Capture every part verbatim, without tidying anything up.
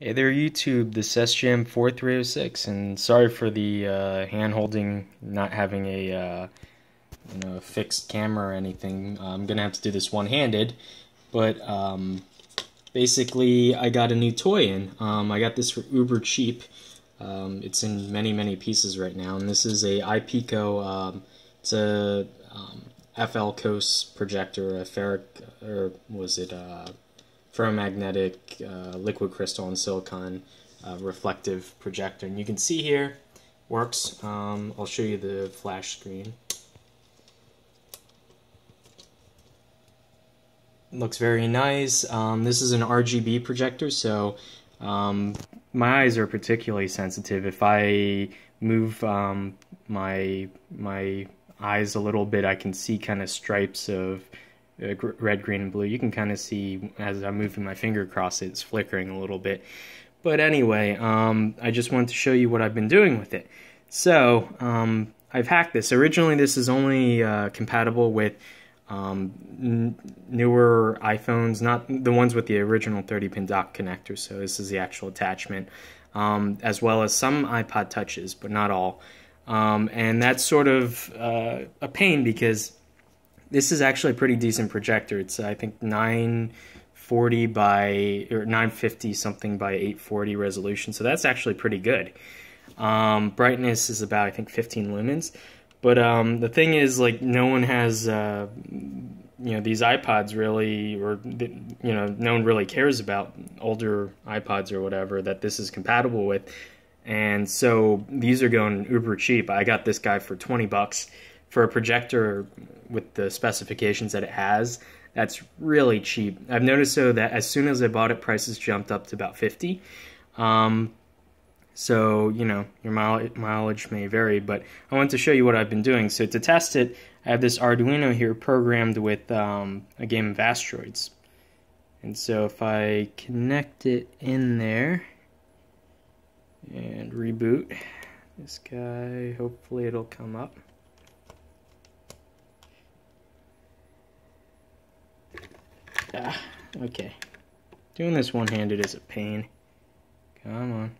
Hey there YouTube, this is S J M four three oh six, and sorry for the uh, hand-holding, not having a uh, you know, fixed camera or anything. I'm going to have to do this one-handed, but um, basically I got a new toy in. Um, I got this for uber cheap. Um, it's in many, many pieces right now, and this is a iPico, um, it's a um, F L Coast projector, a Ferric, or was it... Uh, ferromagnetic uh, liquid crystal and silicon uh, reflective projector, and you can see here works. um, I'll show you the flash screen. Looks very nice. Um, this is an R G B projector, so um, my eyes are particularly sensitive. If I move um, my my eyes a little bit, I can see kind of stripes of Uh, red, green, and blue. You can kind of see as I'm moving my finger across it, it's flickering a little bit. But anyway, um, I just wanted to show you what I've been doing with it. So, um, I've hacked this. Originally, this is only uh, compatible with um, n newer iPhones, not the ones with the original thirty pin dock connector, so this is the actual attachment, um, as well as some iPod Touches, but not all. Um, and that's sort of uh, a pain because this is actually a pretty decent projector. It's, I think, nine forty by, or nine fifty something by eight forty resolution, so that's actually pretty good. Um, brightness is about, I think, fifteen lumens. But um, the thing is, like, no one has, uh, you know, these iPods really, or, you know, no one really cares about older iPods or whatever that this is compatible with. And so these are going uber cheap. I got this guy for twenty bucks. For a projector with the specifications that it has, that's really cheap. I've noticed though that as soon as I bought it, prices jumped up to about fifty. Um, so you know your mile mileage may vary, but I want to show you what I've been doing. So to test it, I have this Arduino here programmed with um, a game of asteroids, and so if I connect it in there and reboot this guy, hopefully it'll come up. Ah, okay. Doing this one-handed is a pain. Come on.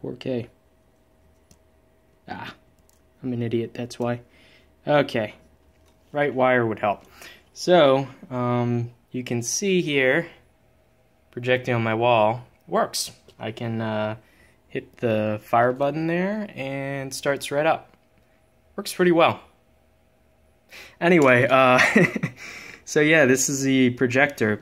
four K. Ah, I'm an idiot, that's why. Okay. Right wire would help. So, um, you can see here, projecting on my wall, works. I can uh, hit the fire button there and starts right up. Works pretty well. Anyway, uh, so yeah, this is the projector.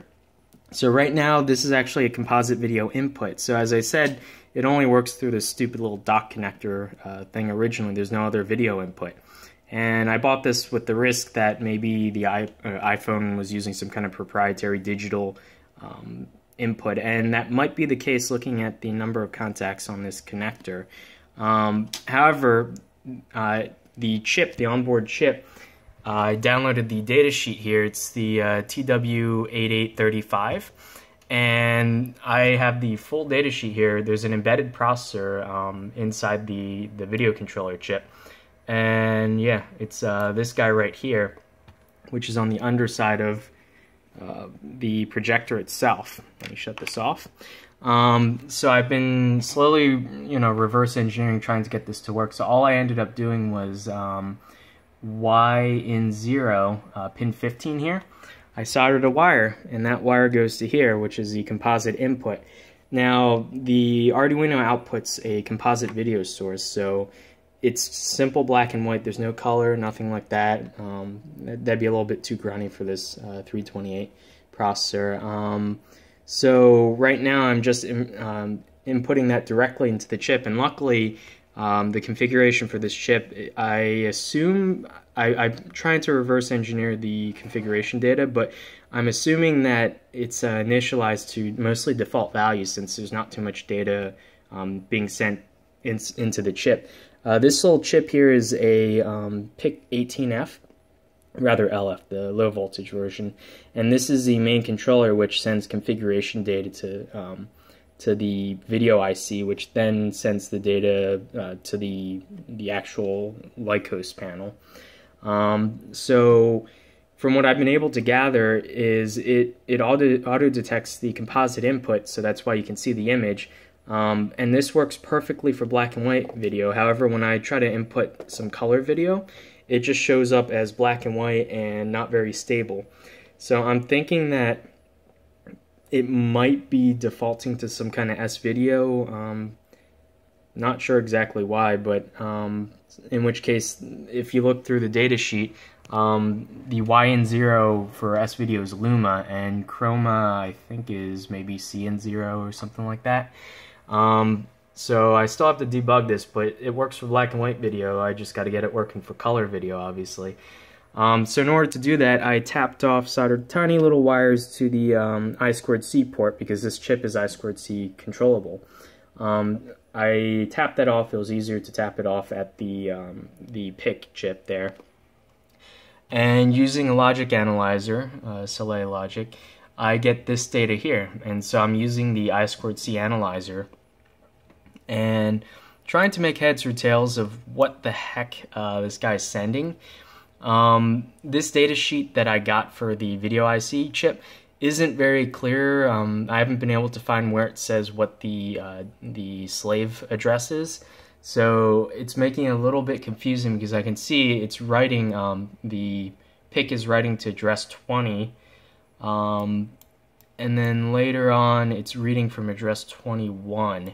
So right now, this is actually a composite video input. So as I said, it only works through this stupid little dock connector uh, thing originally. There's no other video input. And I bought this with the risk that maybe the I, uh, iPhone was using some kind of proprietary digital um, input. And that might be the case looking at the number of contacts on this connector. Um, however, uh, the chip, the onboard chip, Uh, I downloaded the datasheet here. It's the uh, T W eight eight three five, and I have the full datasheet here. There's an embedded processor um, inside the, the video controller chip, and yeah, it's uh, this guy right here, which is on the underside of uh, the projector itself. Let me shut this off. Um, so I've been slowly, you know, reverse engineering trying to get this to work. So all I ended up doing was... Um, Y in zero, uh, pin fifteen here, I soldered a wire, and that wire goes to here, which is the composite input. Now, the Arduino outputs a composite video source, so it's simple black and white. There's no color, nothing like that. Um, that'd be a little bit too grungy for this uh, three twenty-eight processor. Um, so right now, I'm just in, um, inputting that directly into the chip, and luckily, Um, the configuration for this chip, I assume, I, I'm trying to reverse engineer the configuration data, but I'm assuming that it's uh, initialized to mostly default values since there's not too much data um, being sent in, into the chip. Uh, this little chip here is a um, P I C eighteen F, rather L F, the low voltage version, and this is the main controller which sends configuration data to um, to the video I C, which then sends the data uh, to the the actual L C O S panel. Um, so from what I've been able to gather is it, it auto, auto detects the composite input, so that's why you can see the image. Um, and this works perfectly for black and white video. However, when I try to input some color video, it just shows up as black and white and not very stable. So I'm thinking that it might be defaulting to some kind of S-Video. Um, not sure exactly why, but um, in which case, if you look through the data sheet, um, the Y N zero for S-Video is Luma, and Chroma, I think, is maybe C N zero or something like that. Um, so I still have to debug this, but it works for black and white video. I just got to get it working for color video, obviously. Um, so in order to do that, I tapped off, soldered tiny little wires to the um, I two C port, because this chip is I two C controllable. Um, I tapped that off. It was easier to tap it off at the, um, the P I C chip there. And using a logic analyzer, uh, Saleae Logic, I get this data here. And so I'm using the I two C analyzer and trying to make heads or tails of what the heck uh, this guy's sending. Um, this data sheet that I got for the video I C chip isn't very clear. Um, I haven't been able to find where it says what the uh, the slave address is, so it's making it a little bit confusing, because I can see it's writing um, the P I C is writing to address twenty, um, and then later on it's reading from address twenty-one.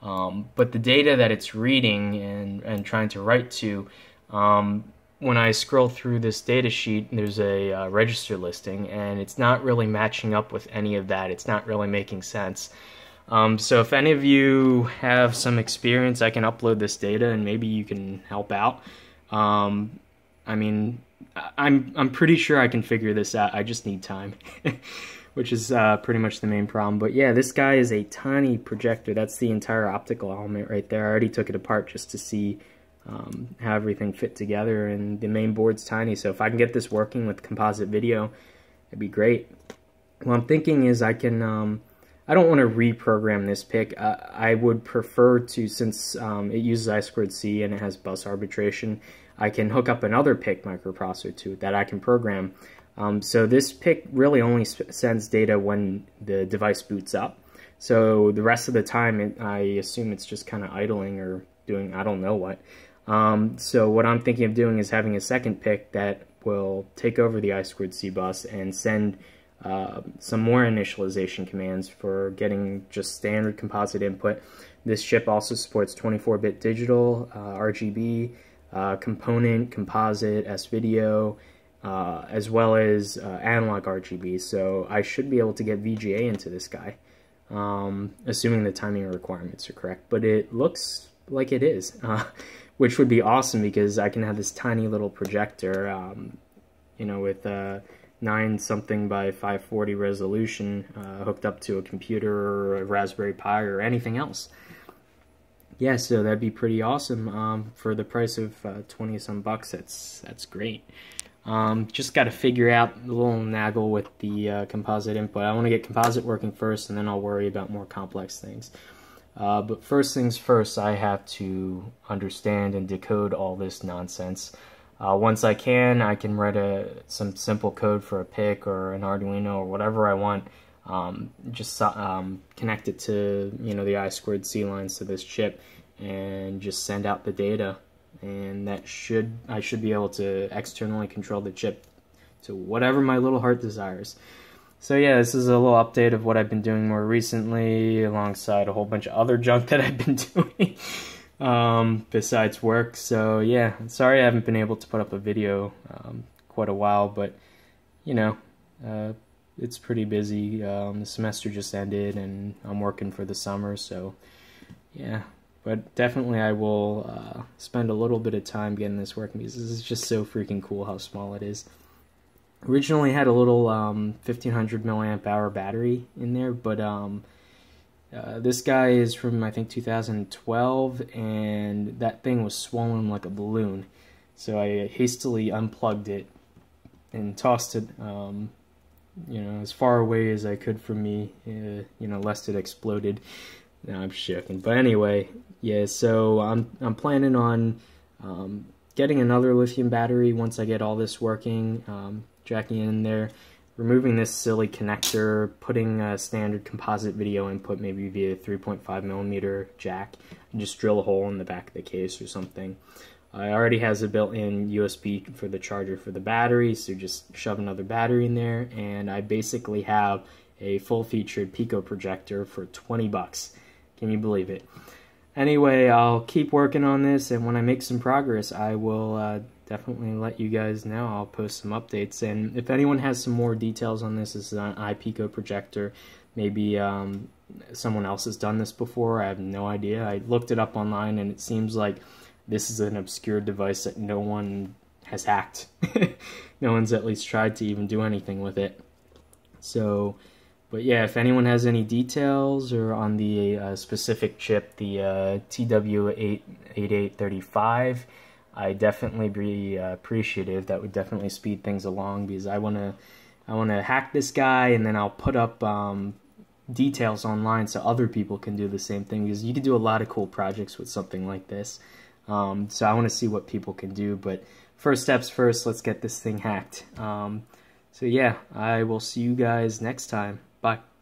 Um, but the data that it's reading and and trying to write to. Um, When I scroll through this data sheet, there's a uh, register listing, and it's not really matching up with any of that. It's not really making sense. Um, so if any of you have some experience, I can upload this data, and maybe you can help out. Um, I mean, I'm I'm pretty sure I can figure this out. I just need time, which is uh, pretty much the main problem. But yeah, this guy is a tiny projector. That's the entire optical element right there. I already took it apart just to see Um, how everything fit together, and the main board's tiny, so if I can get this working with composite video, it'd be great. What I'm thinking is I can, um, I don't want to reprogram this P I C. Uh, I would prefer to, since um, it uses I two C and it has bus arbitration, I can hook up another P I C microprocessor to it that I can program. Um, so this P I C really only sends data when the device boots up. So the rest of the time, it, I assume it's just kind of idling or doing I don't know what. Um, so what I'm thinking of doing is having a second P I C that will take over the I two C bus and send uh, some more initialization commands for getting just standard composite input. This chip also supports twenty-four bit digital, uh, R G B, uh, component, composite, S-Video, uh, as well as uh, analog R G B, so I should be able to get V G A into this guy, um, assuming the timing requirements are correct, but it looks like it is, uh, which would be awesome, because I can have this tiny little projector, um, you know, with a nine something by five forty resolution uh, hooked up to a computer or a Raspberry Pi or anything else. Yeah, so that'd be pretty awesome. Um, for the price of uh, twenty some bucks, that's that's great. Um, just got to figure out the little naggle with the uh, composite input. I want to get composite working first, and then I'll worry about more complex things. Uh, but first things first, I have to understand and decode all this nonsense. Uh, once I can, I can write a, some simple code for a P I C or an Arduino or whatever I want. Um, just um, connect it to, you know, the I two C lines to this chip, and just send out the data. And that should I should be able to externally control the chip to whatever my little heart desires. So yeah, this is a little update of what I've been doing more recently, alongside a whole bunch of other junk that I've been doing um, besides work. So yeah, I'm sorry I haven't been able to put up a video um, quite a while, but you know, uh, it's pretty busy. Um, the semester just ended, and I'm working for the summer, so yeah. But definitely I will uh, spend a little bit of time getting this working, because this is just so freaking cool how small it is. Originally had a little um, fifteen hundred milliamp hour battery in there, but um, uh, this guy is from, I think, two thousand twelve, and that thing was swollen like a balloon. So I hastily unplugged it and tossed it, um, you know, as far away as I could from me, uh, you know, lest it exploded. No, I'm joking. But anyway, yeah. So I'm I'm planning on um, getting another lithium battery once I get all this working. Um, jacking in there, removing this silly connector, putting a standard composite video input maybe via three point five millimeter jack, and just drill a hole in the back of the case or something. Uh, it already has a built-in U S B for the charger for the battery, so just shove another battery in there, and I basically have a full-featured Pico projector for twenty bucks. Can you believe it? Anyway, I'll keep working on this, and when I make some progress, I will uh, definitely let you guys know. I'll post some updates, and if anyone has some more details on this, this is an iPico projector. Maybe um, someone else has done this before. I have no idea. I looked it up online, and it seems like this is an obscure device that no one has hacked. No one's at least tried to even do anything with it. So, but yeah, if anyone has any details or on the uh, specific chip, the uh, T W eight eight eight three five, I'd definitely be uh, appreciative. That would definitely speed things along, because I wanna, I wanna hack this guy, and then I'll put up um, details online so other people can do the same thing. Because you can do a lot of cool projects with something like this. Um, so I want to see what people can do. But first steps first. Let's get this thing hacked. Um, so yeah, I will see you guys next time. Bye.